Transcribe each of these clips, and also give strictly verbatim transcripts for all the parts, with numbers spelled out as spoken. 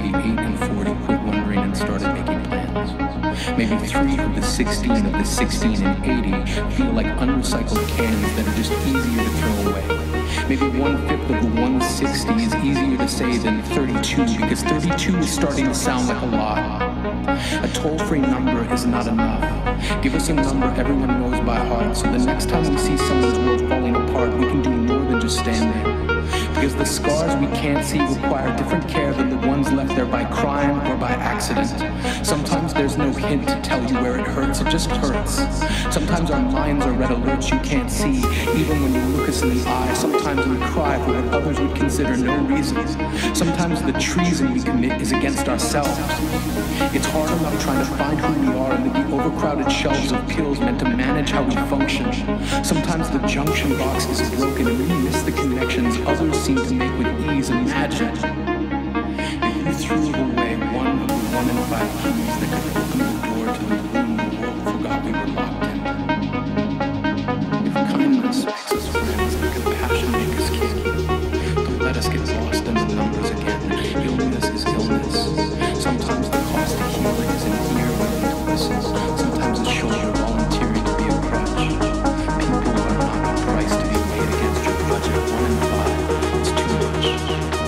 eight, eight, and forty quit wondering and started making plans. Maybe three of the sixteen of the sixteen and eighty feel like unrecycled cans that are just easier to throw away. Maybe one-fifth of the one sixty is easier to say than thirty-two, because thirty-two is starting to sound like a lot. A toll-free number is not enough. Give us a number everyone knows by heart, so the next time we see someone's world falling apart, we can do more than just stand there. Because the scars we can't see require different care than the ones left there by crime or by accident. Sometimes there's no hint to tell you where it hurts, it just hurts. Sometimes our minds are red alerts you can't see, even when you look us in the eye. Sometimes we cry for what others would consider no reasons. Sometimes the treason we commit is against ourselves. It's hard enough trying to find who we are amid the overcrowded shelves of pills meant to manage how we function. Sometimes the junction box is broken and we miss the connections others seem to make with ease. Imagine if you threw away one of the one in five keys that could open the door to the room the world forgot we were locked in. If kindness makes us friends and compassion makes us kin, don't let us get lost in the numbers again. Illness is illness. Sometimes the cost of healing is in here when it listens. Sometimes it's shoulder volunteering to be a crutch. People are not a price to be paid against your budget. One in five. Thank you.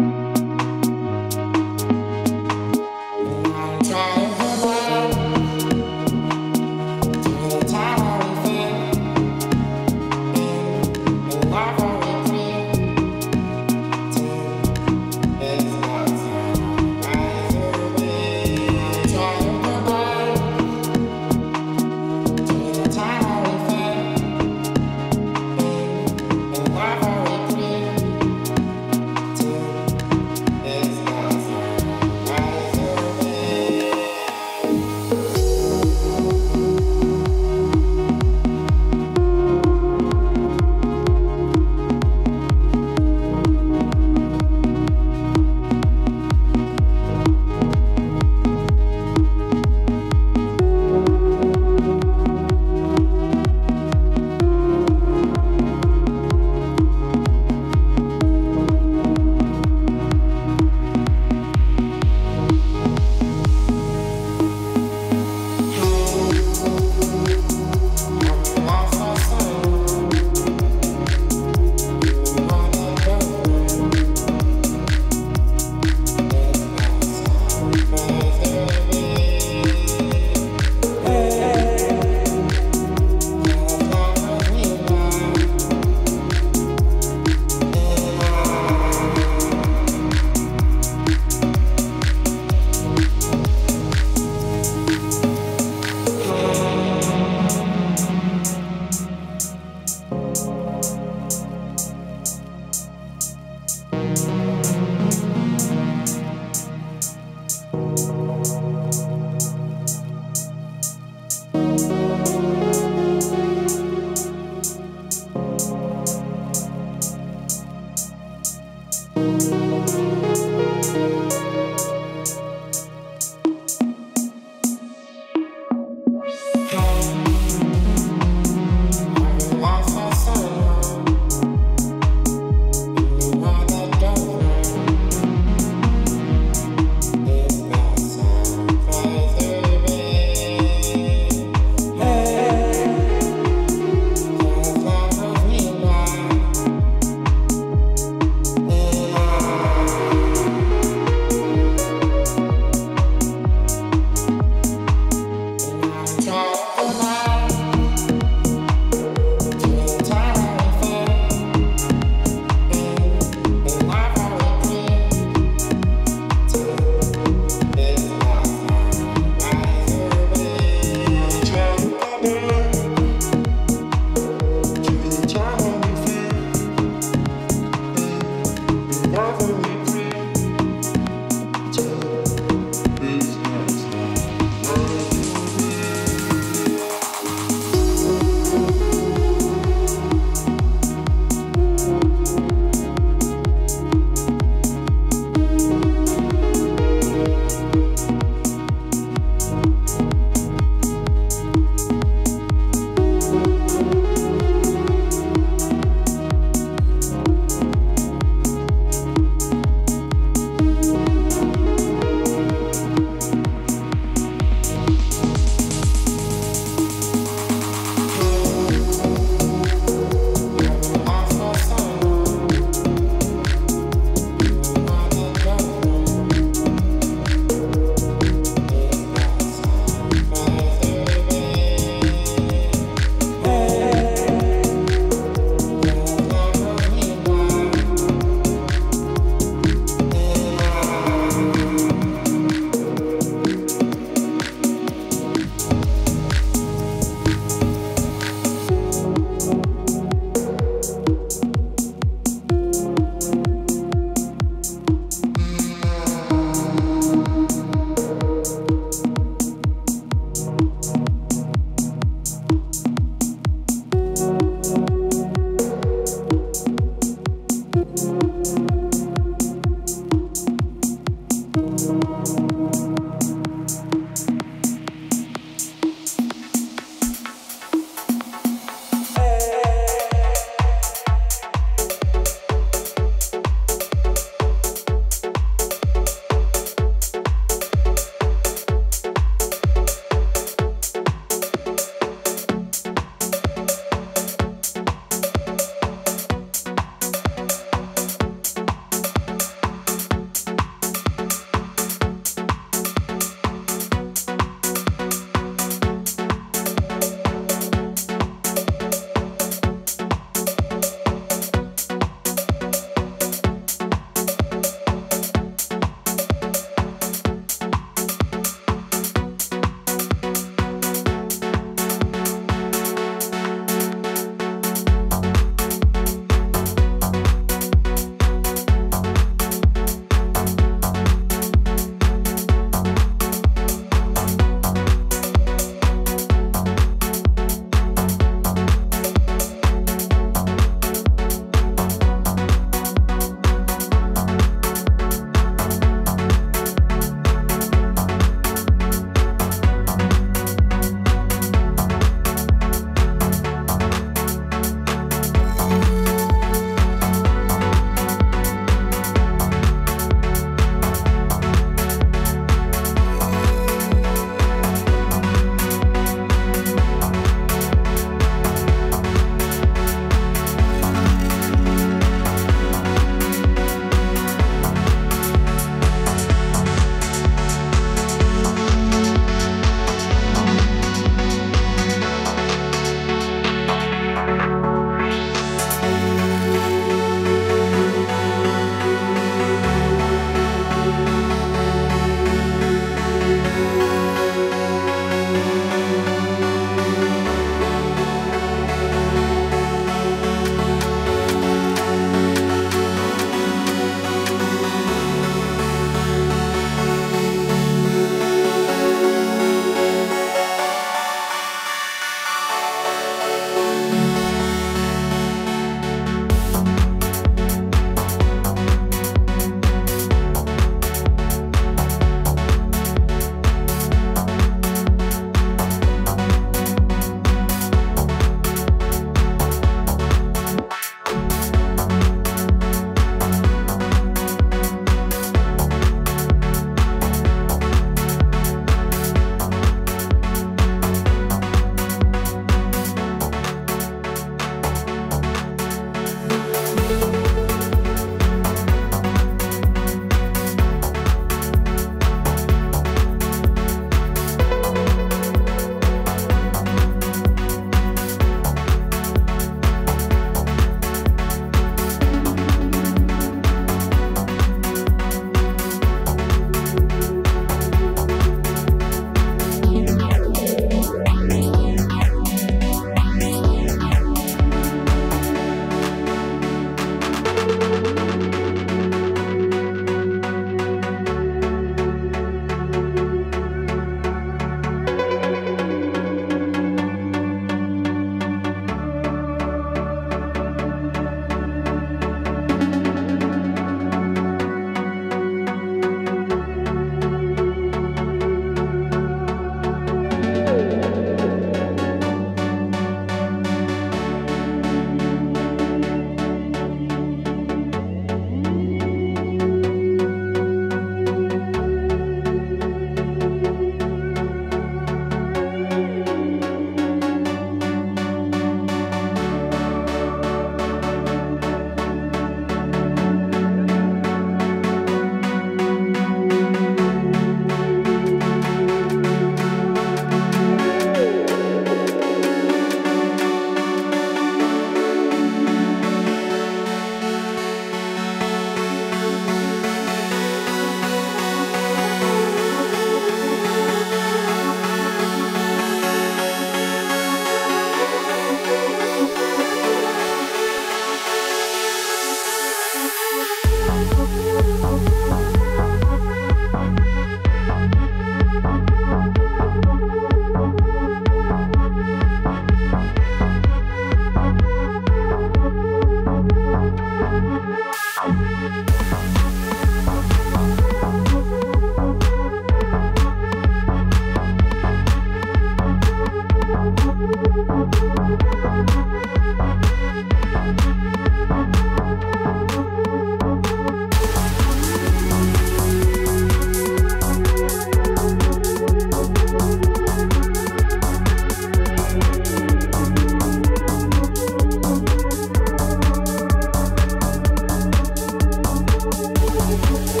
We'll be right back.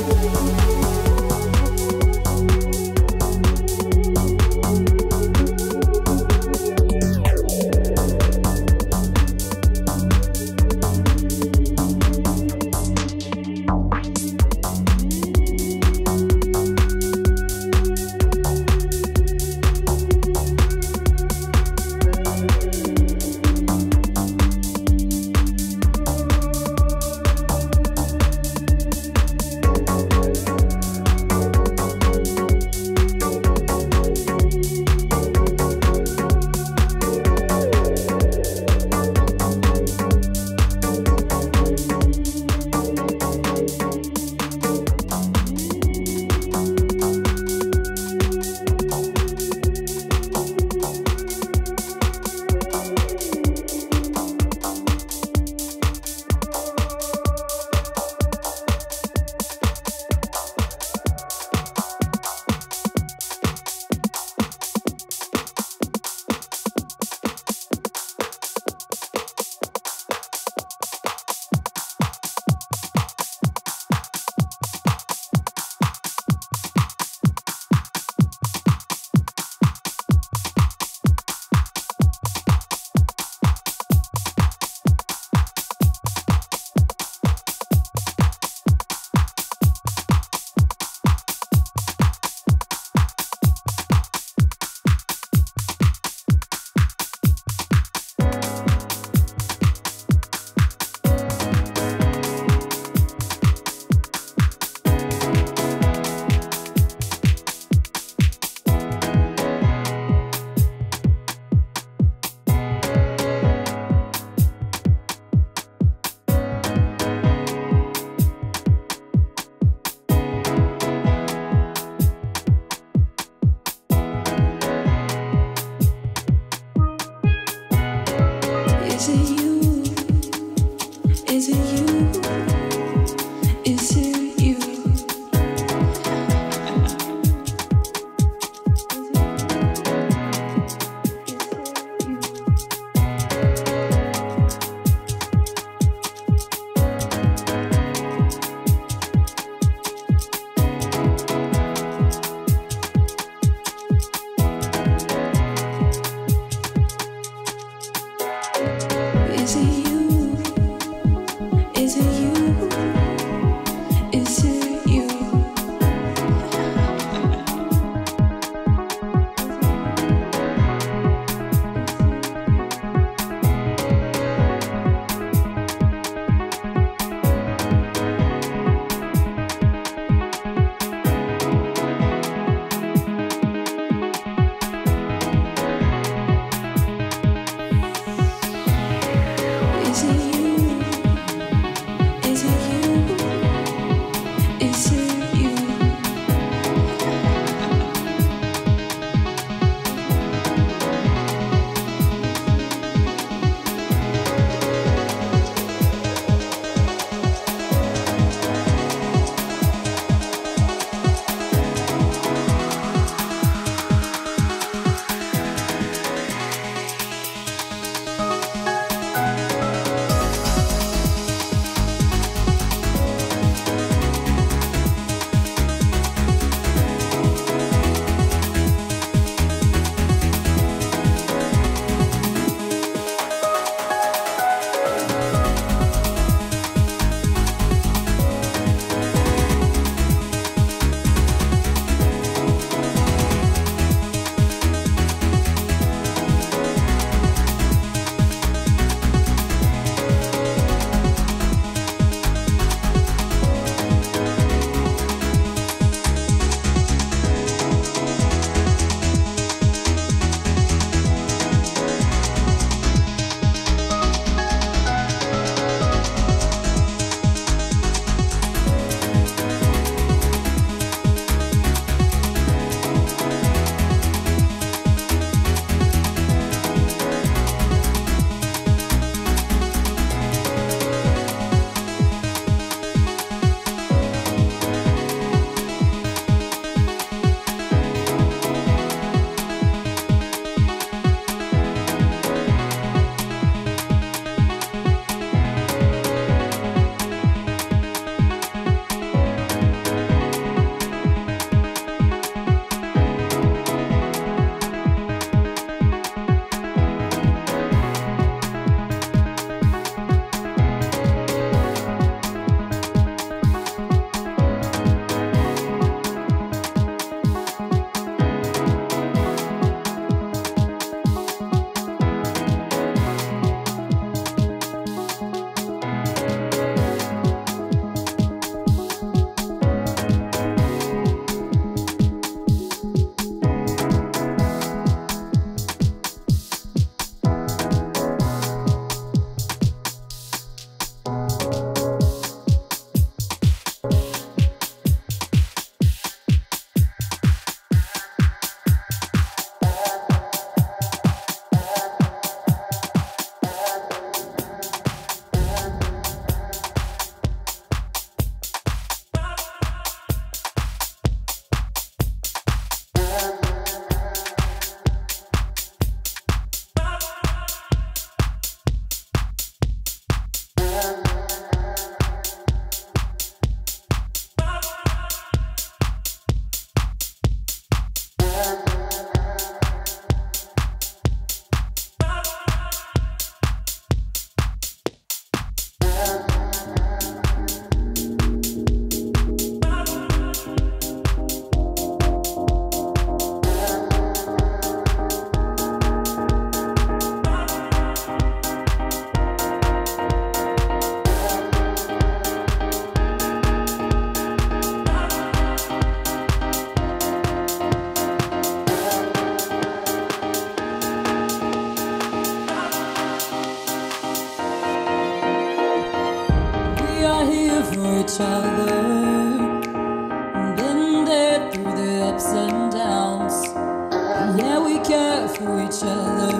to each other.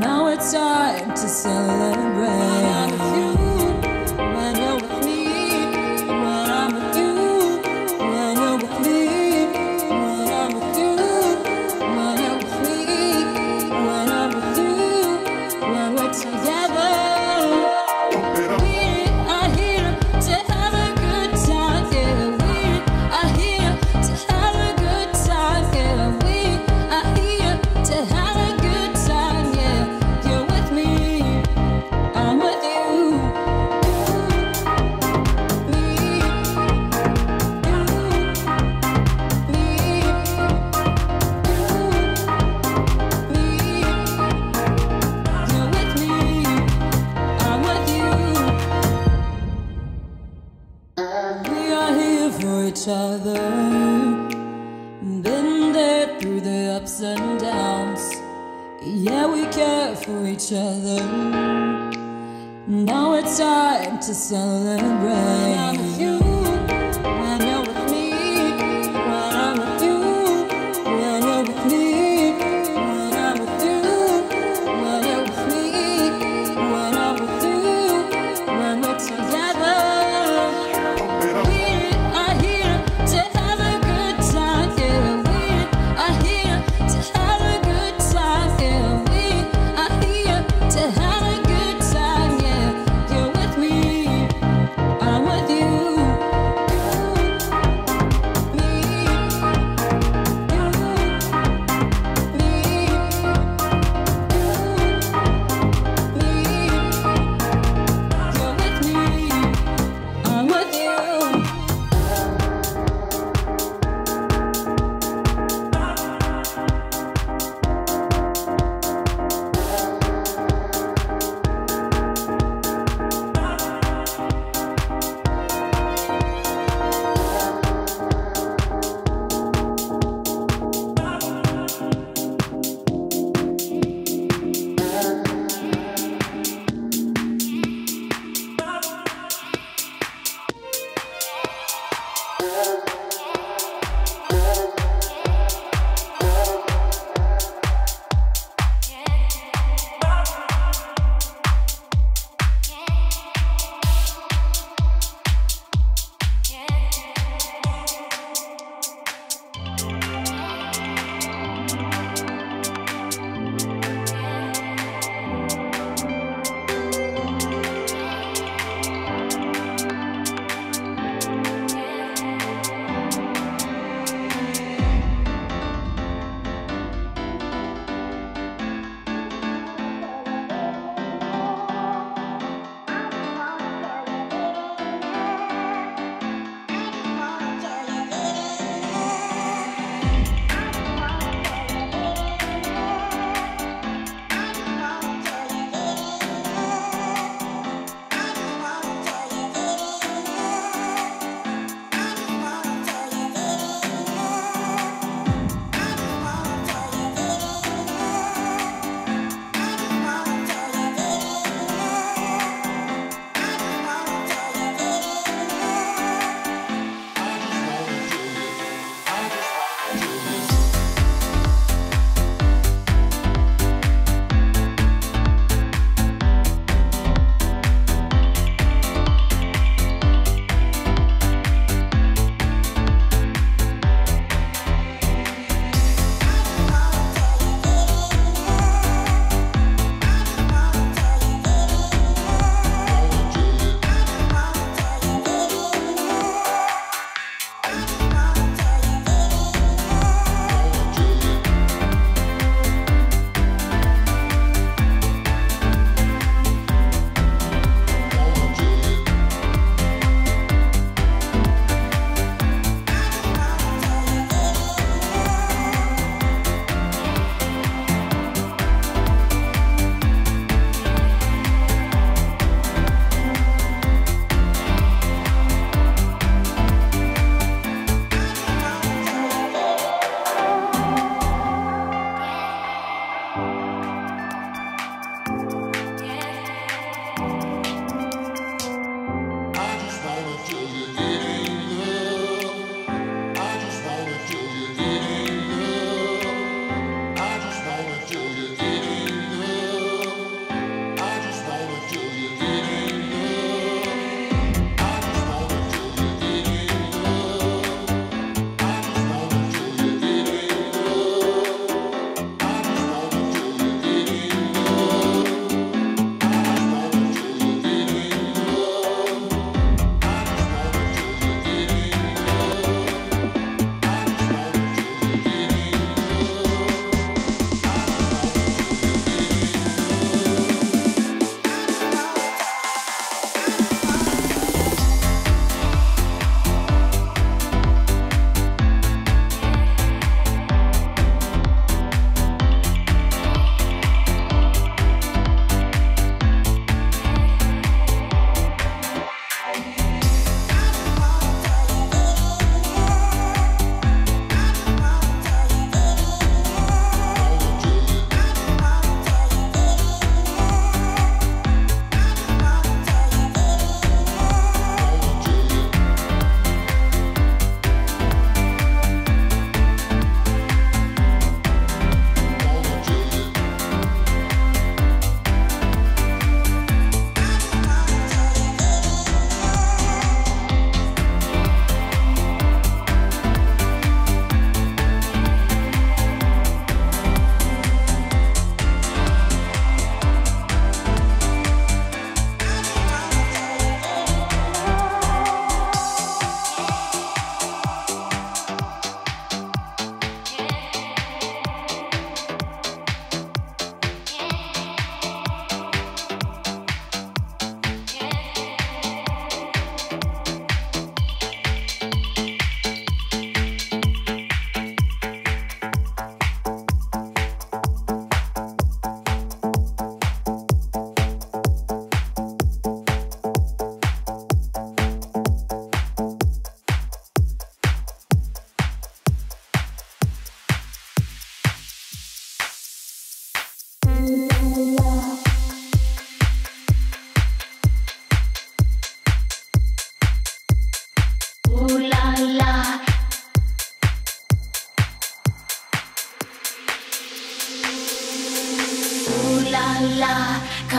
Now it's time to celebrate. Each other, been there through the ups and downs. Yeah, we care for each other. Now it's time to celebrate.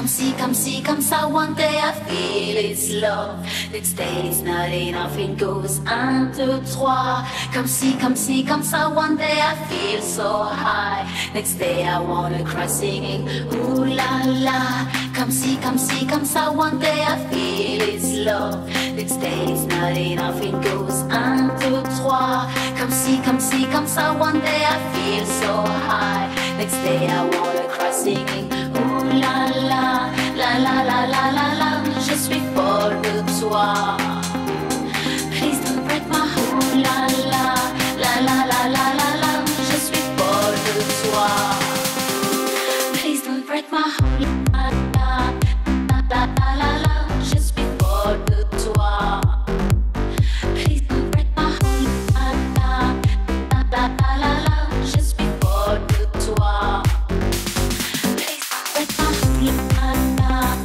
Come see, come see, come saw. One day I feel it's love. Next day it's not enough. It goes un, deux, trois. Come see, come see, come saw. One day I feel so high. Next day I wanna cry singing ooh la la. Come see, come see, come saw. One day I feel it's love. Next day it's not enough. It goes un, deux, trois. Come see, come see, come saw. One day I feel so high. Next day I wanna cry singing ooh la la. La la la la la la, je suis folle de toi. Please don't break my heart. La la la la la la la la, je suis folle de toi. Please don't break my heart. La la la la la la, je suis folle de toi. Please don't break my heart. La la la la la la, je suis folle de toi. Please don't break my heart.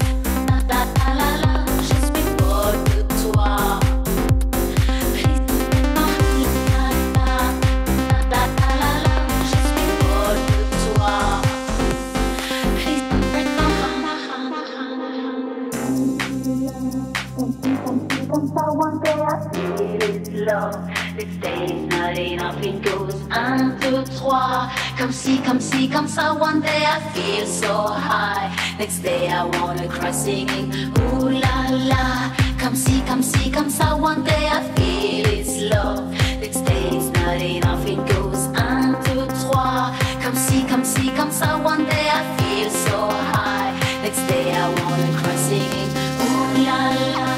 One day I feel it's love. Next day it's not enough. It goes un, deux, trois. Comme ci, comme ci, comme ça. One day I feel so high. Next day I wanna cry singing ooh la la. Comme ci, comme ci, comme ça. One day I feel it's love. Next day it's not enough. It goes un, deux, trois. Comme ci, comme ci, comme ça. One day I feel so high. Next day I wanna cry singing ooh la la.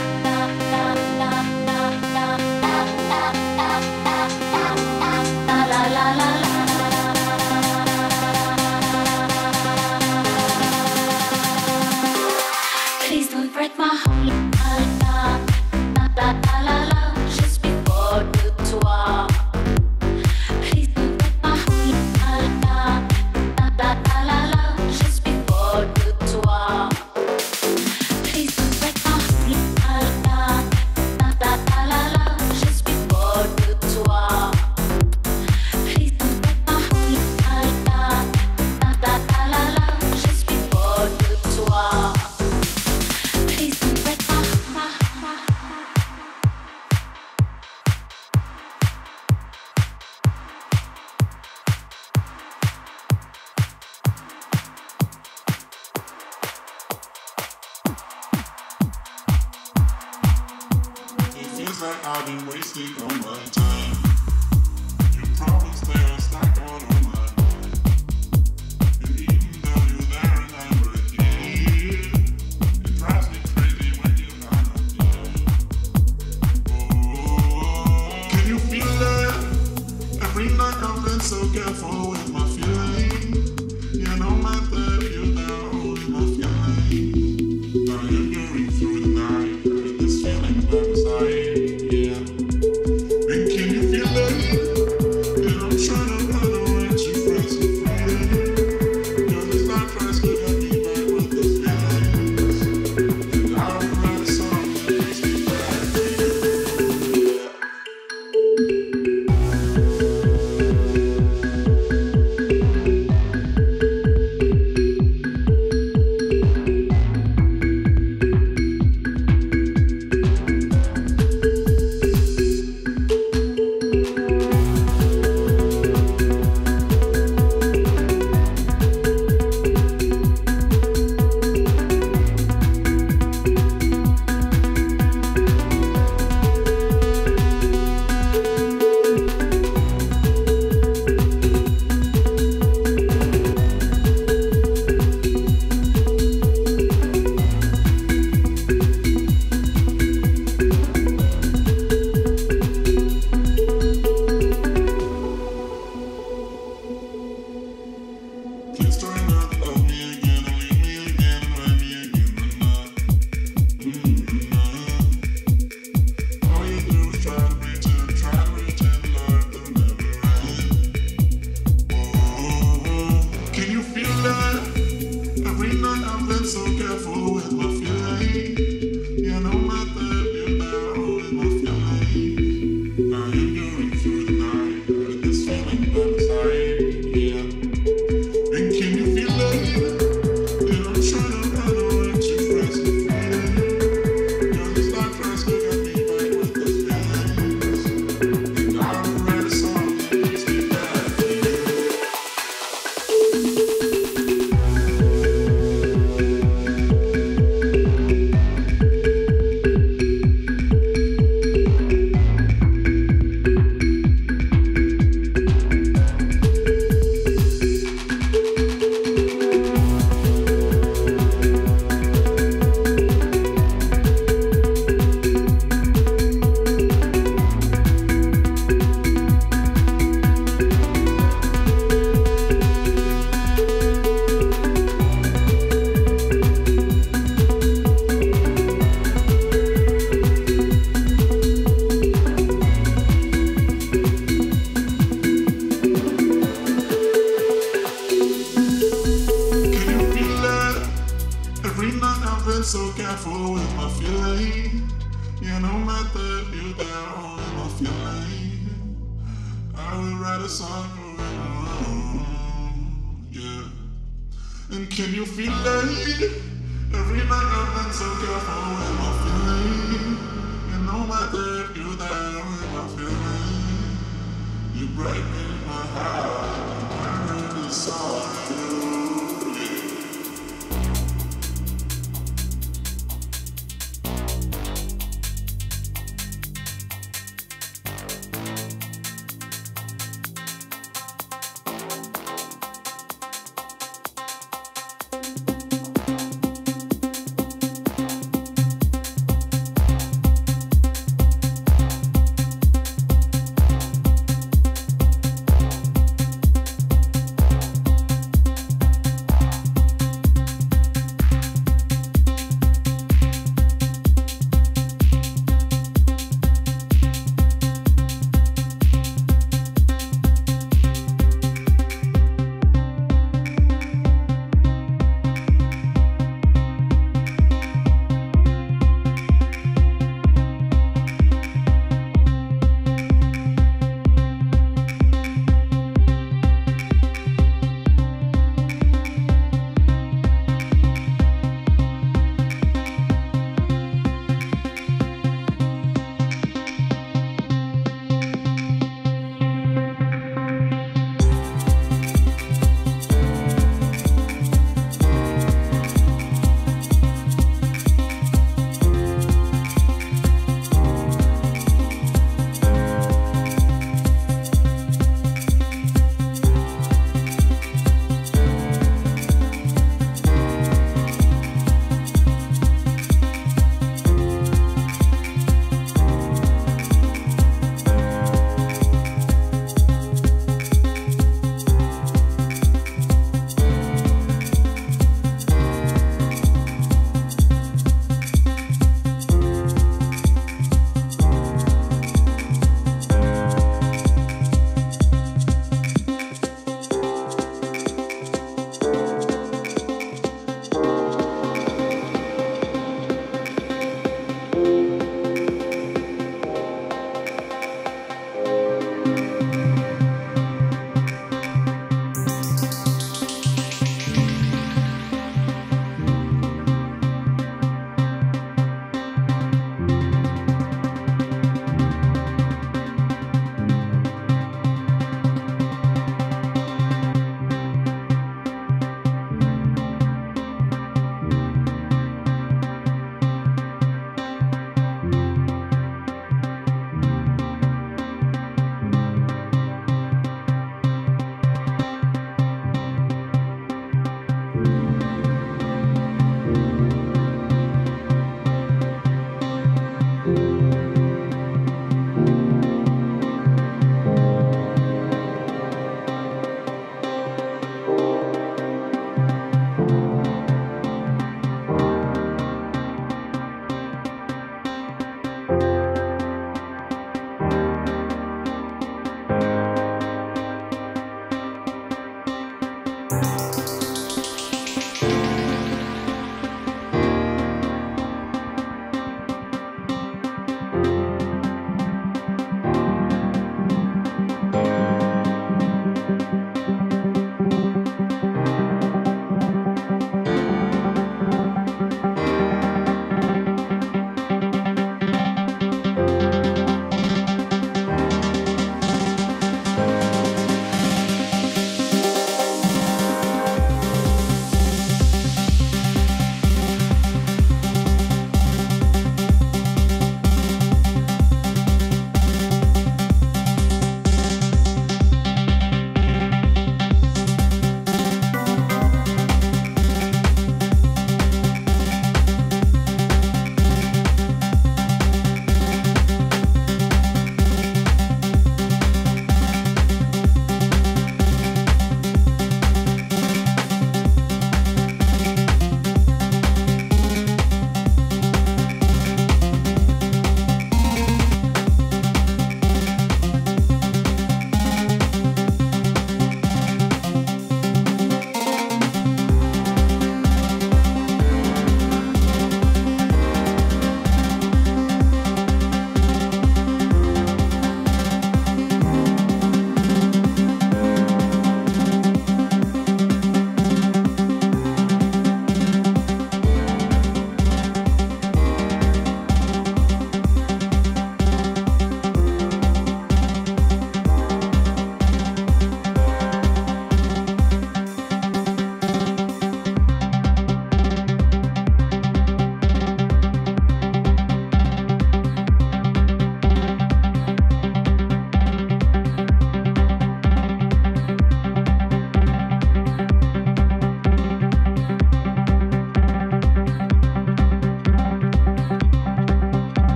Break my heart. La la la la la la, je suis folle de toi. Please don't break my heart. La la la la la, je suis folle de toi. Please don't break my heart. La la la la la, je suis folle de toi. Please don't break my heart. La la la la la, je suis folle de toi. Like I've been wasting all my time. You promised that I stuck on all my mind. And even though you're there and I'm already here, it drives me crazy when you're not here. Oh, can you feel it? Every night I've been so careful with my feeling. You know my love, you're there only my feeling. Now you're going through the night with this feeling by my side. I would write a song around, yeah. And can you feel it? Every night I've been so careful with my feeling. You know my dad, you're there with my feeling. You brighten my heart.